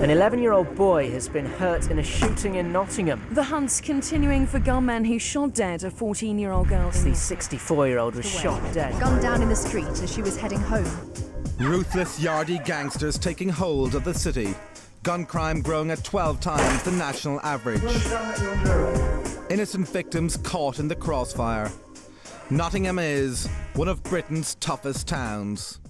An 11-year-old boy has been hurt in a shooting in Nottingham. The hunt's continuing for gunmen who shot dead a 14-year-old girl. The 64-year-old was shot dead. Gunned down in the street as she was heading home. Ruthless Yardie gangsters taking hold of the city. Gun crime growing at 12 times the national average. Innocent victims caught in the crossfire. Nottingham is one of Britain's toughest towns.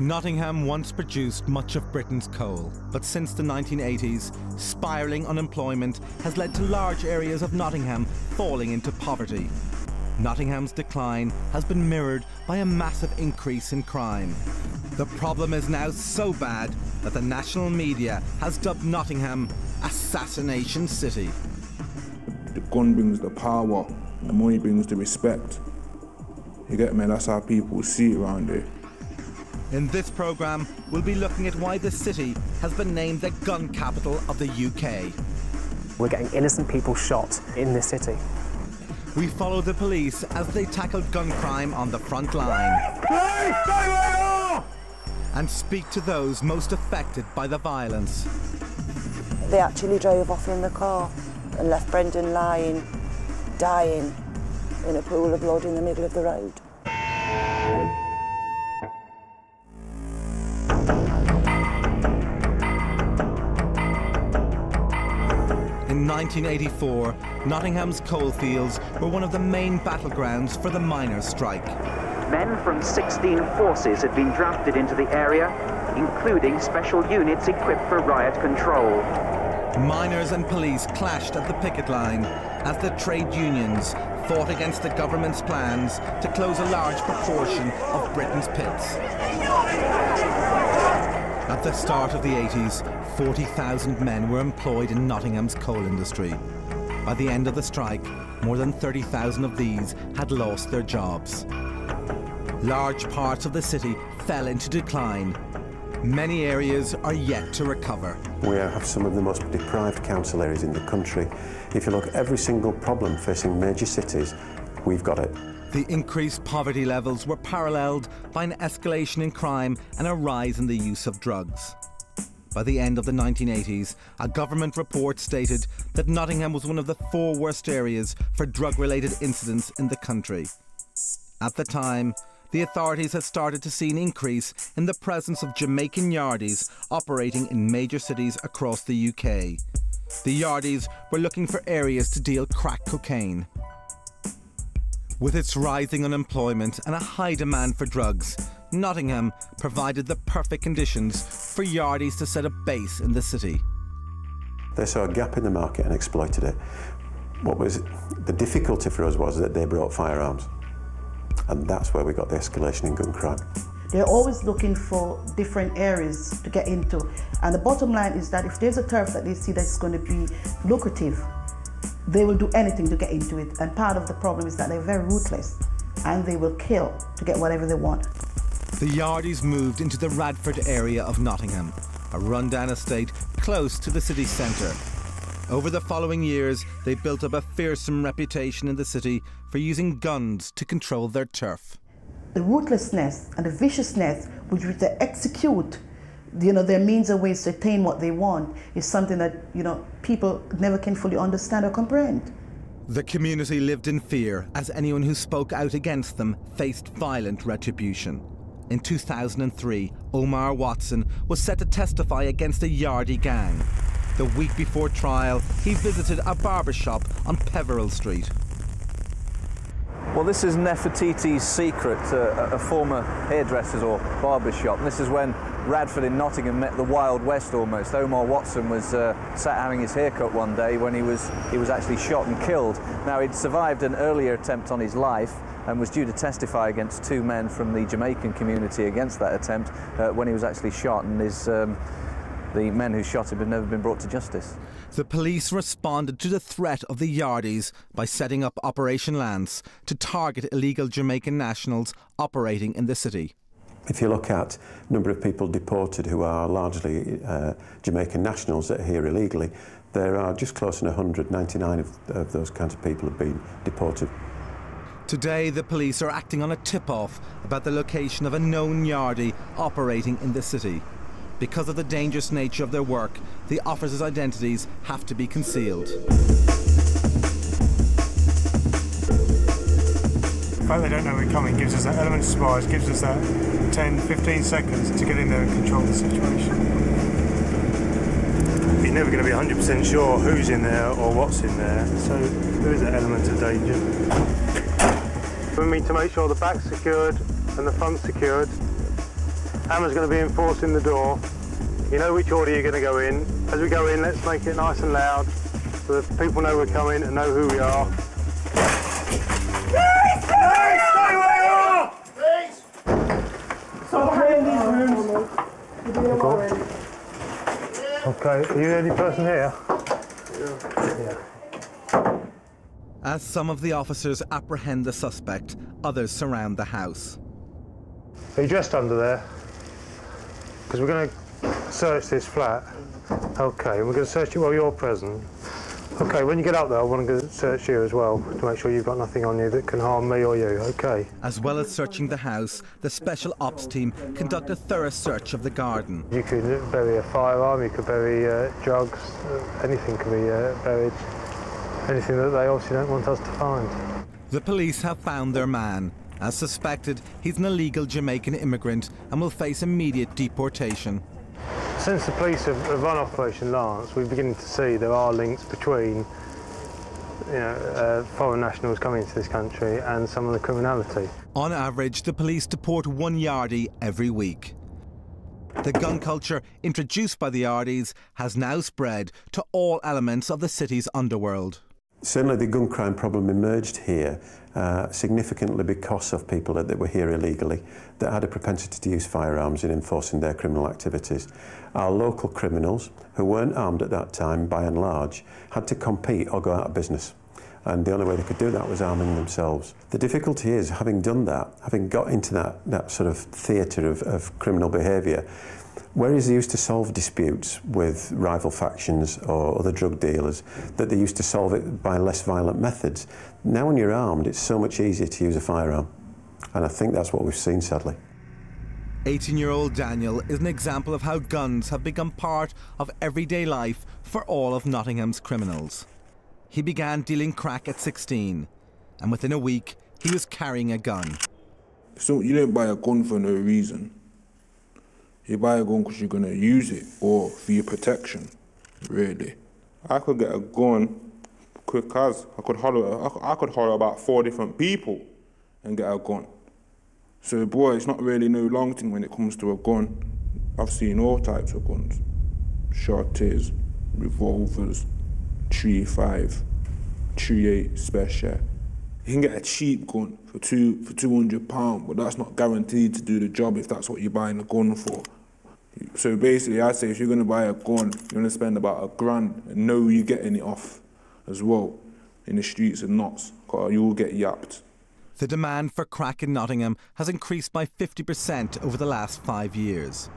Nottingham once produced much of Britain's coal, but since the 1980s, spiralling unemployment has led to large areas of Nottingham falling into poverty. Nottingham's decline has been mirrored by a massive increase in crime. The problem is now so bad that the national media has dubbed Nottingham Assassination City. The gun brings the power, the money brings the respect. You get me? That's how people see it around here. In this programme, we'll be looking at why the city has been named the gun capital of the UK. We're getting innocent people shot in this city. We follow the police as they tackle gun crime on the front line. And speak to those most affected by the violence. They actually drove off in the car and left Brendan lying, dying, in a pool of blood in the middle of the road. In 1984, Nottingham's coalfields were one of the main battlegrounds for the miners' strike. Men from 16 forces had been drafted into the area, including special units equipped for riot control. Miners and police clashed at the picket line as the trade unions fought against the government's plans to close a large proportion of Britain's pits. At the start of the 80s, 40,000 men were employed in Nottingham's coal industry. By the end of the strike, more than 30,000 of these had lost their jobs. Large parts of the city fell into decline. Many areas are yet to recover. We have some of the most deprived council areas in the country. If you look at every single problem facing major cities, we've got it. The increased poverty levels were paralleled by an escalation in crime and a rise in the use of drugs. By the end of the 1980s, a government report stated that Nottingham was one of the 4 worst areas for drug-related incidents in the country. At the time, the authorities had started to see an increase in the presence of Jamaican Yardies operating in major cities across the UK. The Yardies were looking for areas to deal crack cocaine. With its rising unemployment and a high demand for drugs, Nottingham provided the perfect conditions for Yardies to set up base in the city. They saw a gap in the market and exploited it. What was the difficulty for us was that they brought firearms, and that's where we got the escalation in gun crime. They're always looking for different areas to get into, and the bottom line is that if there's a turf that they see that's going to be lucrative, they will do anything to get into it, and part of the problem is that they're very ruthless and they will kill to get whatever they want. The Yardies moved into the Radford area of Nottingham, a rundown estate close to the city centre. Over the following years, they built up a fearsome reputation in the city for using guns to control their turf. The ruthlessness and the viciousness with which they execute, you know, their means and ways to attain what they want is something that, you know, people never can fully understand or comprehend. The community lived in fear as anyone who spoke out against them faced violent retribution. In 2003, Omar Watson was set to testify against a Yardie gang. The week before trial, he visited a barbershop on Peveril Street. Well, this is Nefertiti's Secret, a former hairdresser's or barbershop. This is when Radford in Nottingham met the Wild West almost. Omar Watson was sat having his haircut one day when he was actually shot and killed. Now, he'd survived an earlier attempt on his life and was due to testify against two men from the Jamaican community against that attempt when he was actually shot, and his the men who shot him had never been brought to justice. The police responded to the threat of the Yardies by setting up Operation Lance to target illegal Jamaican nationals operating in the city. If you look at the number of people deported who are largely Jamaican nationals that are here illegally, there are just close to 100, 99 of those kinds of people have been deported. Today, the police are acting on a tip-off about the location of a known Yardie operating in the city. Because of the dangerous nature of their work, the officers' identities have to be concealed. The fact they don't know we're coming gives us that element of surprise, gives us that 10, 15 seconds to get in there and control the situation. You're never going to be 100% sure who's in there or what's in there, so there is that element of danger. We need to make sure the back's secured and the front's secured. Hammer's going to be enforcing the door. You know which order you're going to go in. As we go in, let's make it nice and loud so that people know we're coming and know who we are. Okay, are you the only person here? Yeah. As some of the officers apprehend the suspect, others surround the house. Are you dressed under there? Because we're going to search this flat. Okay, we're going to search you while you're present. Okay, when you get up there, I want to search you as well to make sure you've got nothing on you that can harm me or you, okay? As well as searching the house, the Special Ops team conduct a thorough search of the garden. You could bury a firearm, you could bury drugs, anything can be buried, anything that they obviously don't want us to find. The police have found their man. As suspected, he's an illegal Jamaican immigrant and will face immediate deportation. Since the police have run Operation Lance, we're beginning to see there are links between foreign nationals coming into this country and some of the criminality. On average, the police deport one Yardie every week. The gun culture introduced by the Yardies has now spread to all elements of the city's underworld. Certainly the gun crime problem emerged here significantly because of people that were here illegally that had a propensity to use firearms in enforcing their criminal activities. Our local criminals, who weren't armed at that time by and large, had to compete or go out of business. And the only way they could do that was arming themselves. The difficulty is, having done that, having got into that sort of theatre of criminal behaviour, whereas they used to solve disputes with rival factions or other drug dealers, that they used to solve it by less violent methods, now when you're armed, it's so much easier to use a firearm. And I think that's what we've seen, sadly. 18-year-old Daniel is an example of how guns have become part of everyday life for all of Nottingham's criminals. He began dealing crack at 16, and within a week, he was carrying a gun. So you don't buy a gun for no reason. You buy a gun because you're going to use it or for your protection, really. I could get a gun quick as. I could holler about 4 different people and get a gun. So, boy, it's not really no long thing when it comes to a gun. I've seen all types of guns. Shorties, revolvers, 3.5, 3.8 special. You can get a cheap gun for £200, but that's not guaranteed to do the job if that's what you're buying a gun for. So basically, I say if you're going to buy a gun, you're going to spend about £1 and know you're getting it off as well in the streets and knots, because you'll get yapped. The demand for crack in Nottingham has increased by 50% over the last 5 years.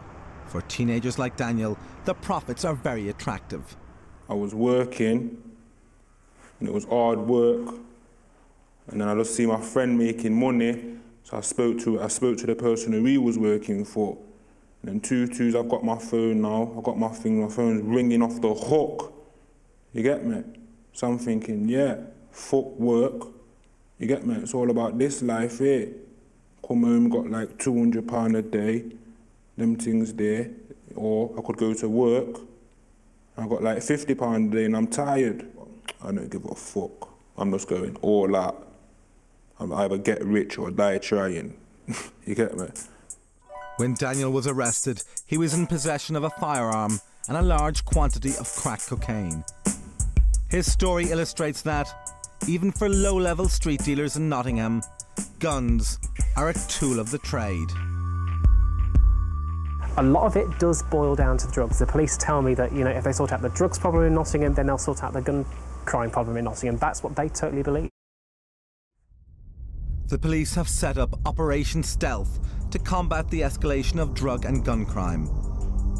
For teenagers like Daniel, the profits are very attractive. I was working, and it was hard work, and then I just see my friend making money, so I spoke to the person who he was working for. And then two-twos, I've got my phone now, I've got my thing, my phone's ringing off the hook. You get me? So I'm thinking, yeah, fuck work. You get me? It's all about this life here. Come home, got like £200 a day, them things there. Or I could go to work, I got like £50 a day and I'm tired. I don't give a fuck. I'm just going all out. I'm either get rich or die trying. You get me? When Daniel was arrested, he was in possession of a firearm and a large quantity of crack cocaine. His story illustrates that, even for low-level street dealers in Nottingham, guns are a tool of the trade. A lot of it does boil down to drugs. The police tell me that, you know, if they sort out the drugs problem in Nottingham, then they'll sort out the gun crime problem in Nottingham. That's what they totally believe. The police have set up Operation Stealth to combat the escalation of drug and gun crime.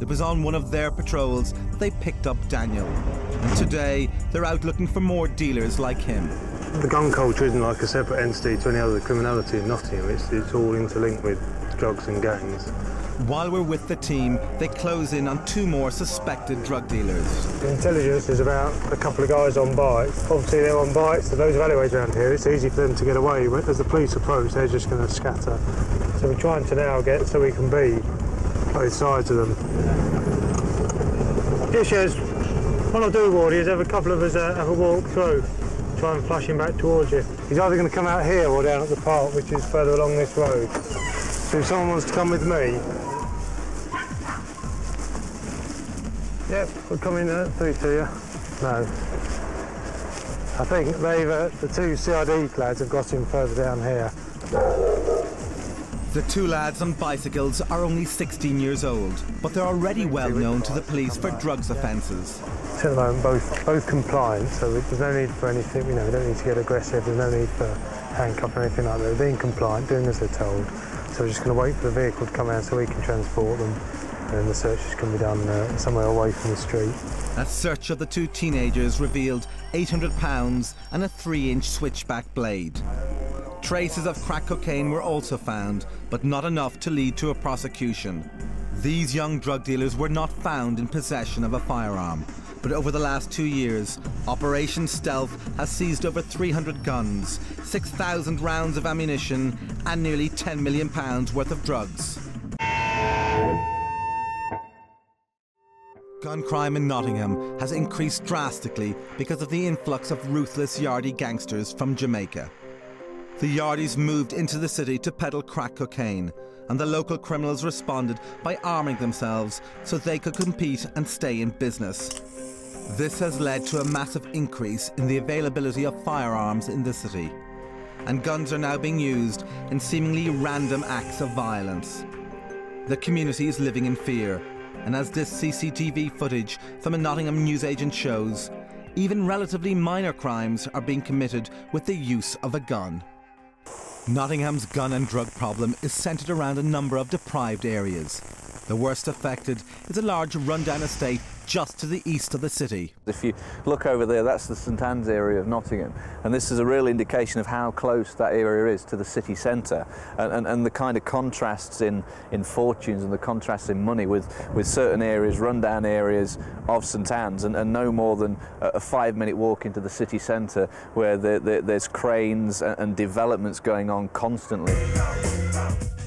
It was on one of their patrols that they picked up Daniel. And today, they're out looking for more dealers like him. The gun culture isn't like a separate entity to any other criminality in Nottingham. It's all interlinked with drugs and gangs. While we're with the team, they close in on two more suspected drug dealers. The intelligence is about a couple of guys on bikes. Obviously, they're on bikes, so those alleyways around here, it's easy for them to get away. But as the police approach, they're just going to scatter. So we're trying to now get so we can be both sides of them. This is what I'll do, Wardy, is have a couple of us have a walk through, try and flash him back towards you. He's either going to come out here or down at the park, which is further along this road. So if someone wants to come with me, yep, we'll come in through to you. No. I think they've, the two CID lads have got him further down here. The two lads on bicycles are only 16 years old, but they're already well known to the police for drugs offences. At the moment, both compliant, so there's no need for anything, you know, we don't need to get aggressive, there's no need for handcuffing or anything like that. They're being compliant, doing as they're told, so we're just going to wait for the vehicle to come out so we can transport them. And the searches can be done somewhere away from the street. A search of the two teenagers revealed £800 and a 3-inch switchback blade. Traces of crack cocaine were also found, but not enough to lead to a prosecution. These young drug dealers were not found in possession of a firearm, but over the last 2 years, Operation Stealth has seized over 300 guns, 6,000 rounds of ammunition, and nearly £10 million worth of drugs. Gun crime in Nottingham has increased drastically because of the influx of ruthless Yardie gangsters from Jamaica. The Yardies moved into the city to peddle crack cocaine, and the local criminals responded by arming themselves so they could compete and stay in business. This has led to a massive increase in the availability of firearms in the city, and guns are now being used in seemingly random acts of violence. The community is living in fear. And as this CCTV footage from a Nottingham newsagent shows, even relatively minor crimes are being committed with the use of a gun. Nottingham's gun and drug problem is centred around a number of deprived areas. The worst affected is a large rundown estate just to the east of the city. If you look over there, that's the St. Ann's area of Nottingham, and this is a real indication of how close that area is to the city centre, and the kind of contrasts in fortunes and the contrasts in money with certain areas, rundown areas of St. Ann's, and no more than a 5-minute walk into the city centre where there's cranes and developments going on constantly.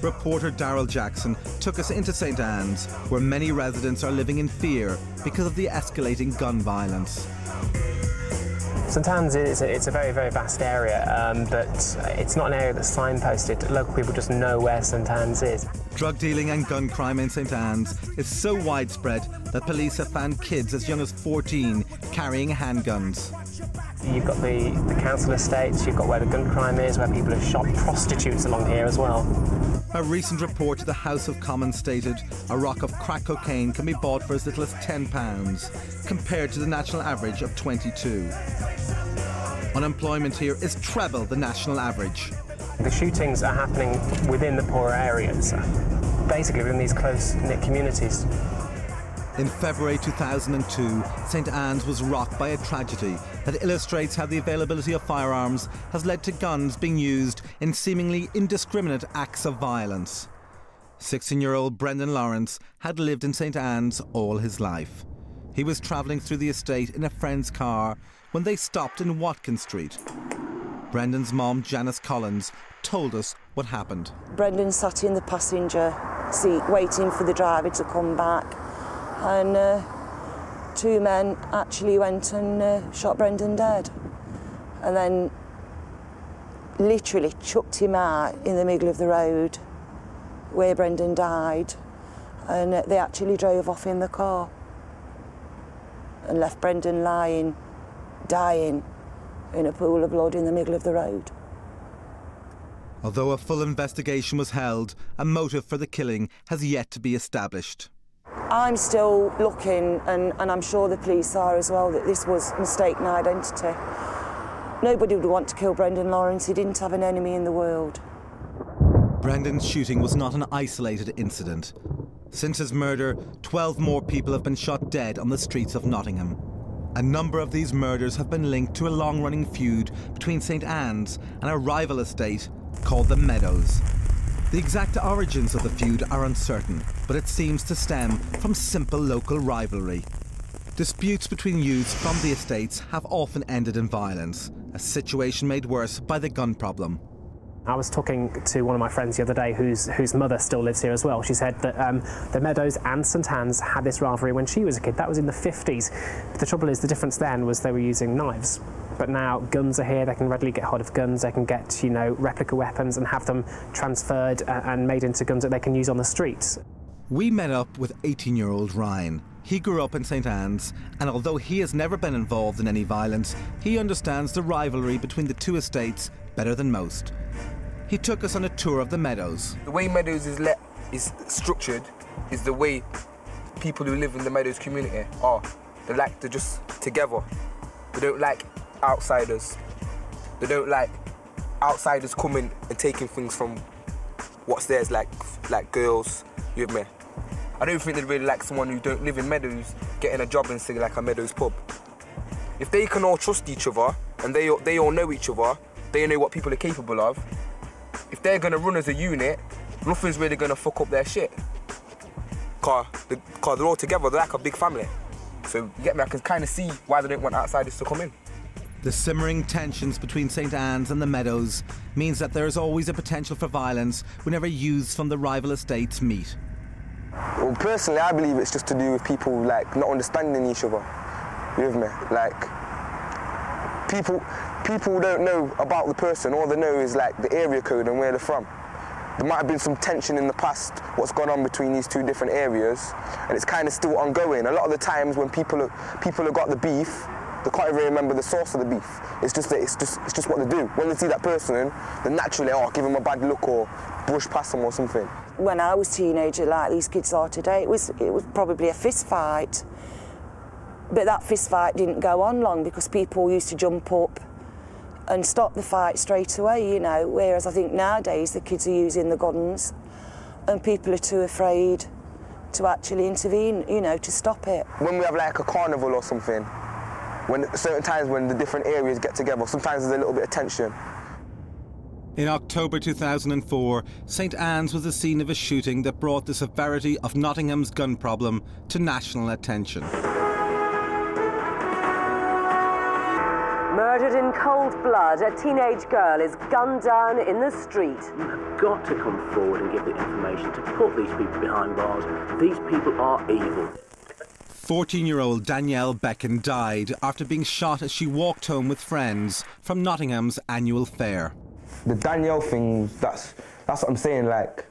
Reporter Daryl Jackson took us into St. Ann's, where many residents are living in fear because of the escalating gun violence. St. Ann's is it's a very, very vast area, but it's not an area that's signposted. Local people just know where St. Ann's is. Drug dealing and gun crime in St. Ann's is so widespread that police have found kids as young as 14 carrying handguns. You've got the council estates, you've got where the gun crime is, where people have shot prostitutes along here as well. A recent report to the House of Commons stated a rock of crack cocaine can be bought for as little as £10, compared to the national average of 22. Unemployment here is treble the national average. The shootings are happening within the poorer areas, basically within these close-knit communities. In February 2002, St. Ann's was rocked by a tragedy that illustrates how the availability of firearms has led to guns being used in seemingly indiscriminate acts of violence. 16-year-old Brendan Lawrence had lived in St. Ann's all his life. He was travelling through the estate in a friend's car when they stopped in Watkin Street. Brendan's mom, Janice Collins, told us what happened. Brendan sat in the passenger seat waiting for the driver to come back. And two men actually went and shot Brendan dead, and then literally chucked him out in the middle of the road. where Brendan died, and they actually drove off in the car and left Brendan lying, dying, in a pool of blood in the middle of the road. Although a full investigation was held, a motive for the killing has yet to be established. I'm still looking, and I'm sure the police are as well, that this was mistaken identity. Nobody would want to kill Brendan Lawrence. He didn't have an enemy in the world. Brendan's shooting was not an isolated incident. Since his murder, 12 more people have been shot dead on the streets of Nottingham. A number of these murders have been linked to a long-running feud between St. Ann's and a rival estate called the Meadows. The exact origins of the feud are uncertain, but it seems to stem from simple local rivalry. Disputes between youths from the estates have often ended in violence, a situation made worse by the gun problem. I was talking to one of my friends the other day whose mother still lives here as well. She said that the Meadows and St. Ann's had this rivalry when she was a kid. That was in the 50s. But the trouble is, the difference then was they were using knives. But now guns are here, they can readily get hold of guns, they can get, you know, replica weapons and have them transferred and made into guns that they can use on the streets. We met up with 18-year-old Ryan. He grew up in St. Ann's, and although he has never been involved in any violence, he understands the rivalry between the two estates better than most. He took us on a tour of the Meadows. The way Meadows is structured is the way people who live in the Meadows community are. They like to just together. They don't like outsiders. They don't like outsiders coming and taking things from what's theirs, like girls, you know. I don't think they'd really like someone who don't live in Meadows getting a job in, say, like a Meadows pub. If they can all trust each other and they all know each other, they know what people are capable of. If they're gonna run as a unit, nothing's really gonna fuck up their shit. Cause they're all together, they're like a big family. So you get me, I can kind of see why they don't want outsiders to come in. The simmering tensions between St. Ann's and the Meadows means that there is always a potential for violence whenever youths from the rival estates meet. Well, personally, I believe it's just to do with people, like, not understanding each other. You with me? Like, people don't know about the person. All they know is, like, the area code and where they're from. There might have been some tension in the past, what's gone on between these two different areas, and it's kind of still ongoing. A lot of the times when people have got the beef, they can't even remember the source of the beef. It's just that it's just what they do. When they see that person, they naturally, oh, give them a bad look or brush past them or something. When I was a teenager, like these kids are today, it was probably a fist fight. But that fist fight didn't go on long because people used to jump up and stop the fight straight away, you know, whereas I think nowadays the kids are using the guns and people are too afraid to actually intervene, you know, to stop it. When we have like a carnival or something, when certain times when the different areas get together, sometimes there's a little bit of tension. In October 2004, St. Ann's was the scene of a shooting that brought the severity of Nottingham's gun problem to national attention. Murdered in cold blood, a teenage girl is gunned down in the street. You've got to come forward and give the information to put these people behind bars. These people are evil. 14-year-old Danielle Beccan died after being shot as she walked home with friends from Nottingham's annual fair. The Danielle thing, that's what I'm saying, like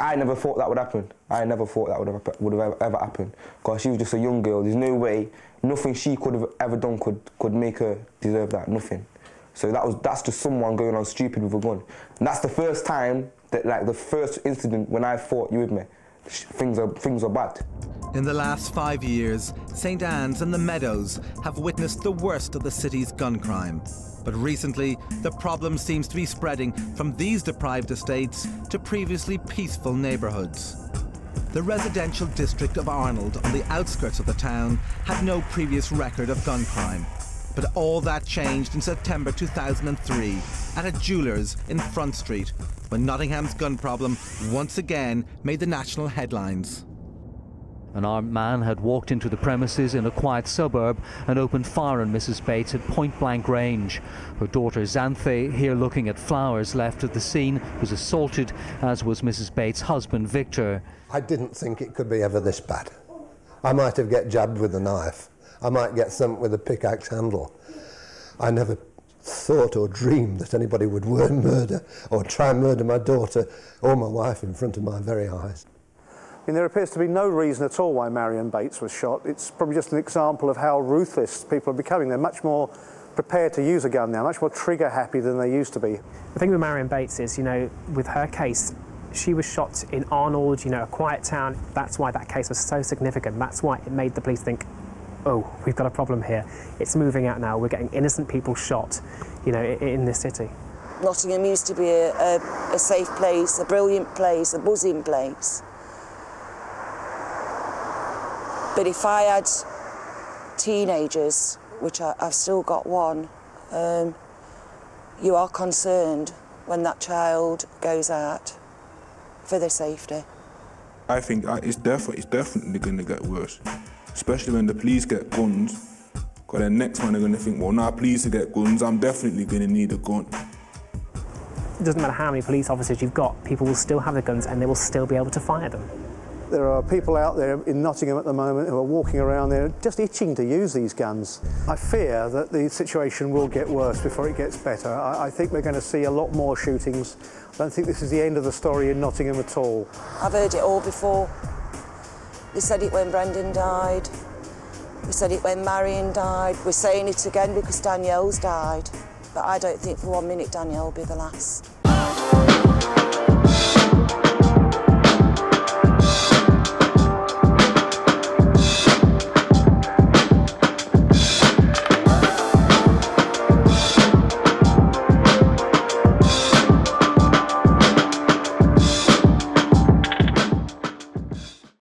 I never thought that would happen. I never thought that would have ever happened, because she was just a young girl. There's no way, nothing she could have ever done could make her deserve that, nothing. So that's just someone going on stupid with a gun. And that's the first time, that like the first incident when I thought, you with me, things are bad. In the last 5 years, St. Ann's and the Meadows have witnessed the worst of the city's gun crime. But recently, the problem seems to be spreading from these deprived estates to previously peaceful neighbourhoods. The residential district of Arnold, on the outskirts of the town, had no previous record of gun crime. But all that changed in September 2003 at a jeweller's in Front Street, when Nottingham's gun problem once again made the national headlines. An armed man had walked into the premises in a quiet suburb and opened fire on Mrs. Bates at point-blank range. Her daughter Xanthe, here looking at flowers left at the scene, was assaulted, as was Mrs. Bates' husband Victor. I didn't think it could be ever this bad. I might have got jabbed with a knife. I might get something with a pickaxe handle. I never thought or dreamed that anybody would murder or try and murder my daughter or my wife in front of my very eyes. I mean, there appears to be no reason at all why Marion Bates was shot. It's probably just an example of how ruthless people are becoming. They're much more prepared to use a gun now, much more trigger happy than they used to be. The thing with Marion Bates is, you know, with her case, she was shot in Arnold, you know, a quiet town. That's why that case was so significant. That's why it made the police think, oh, we've got a problem here. It's moving out now. We're getting innocent people shot, you know, in this city. Nottingham used to be a safe place, a brilliant place, a buzzing place. But if I had teenagers, which I've still got one, you are concerned when that child goes out for their safety. I think it's definitely going to get worse, especially when the police get guns, because then next one they're going to think, well, now police to get guns, I'm definitely going to need a gun. It doesn't matter how many police officers you've got, people will still have the guns and they will still be able to fire them. There are people out there in Nottingham at the moment who are walking around there just itching to use these guns. I fear that the situation will get worse before it gets better. I think we're going to see a lot more shootings. I don't think this is the end of the story in Nottingham at all. I've heard it all before. They said it when Brendan died. We said it when Marion died. We're saying it again because Danielle's died. But I don't think for one minute Danielle will be the last.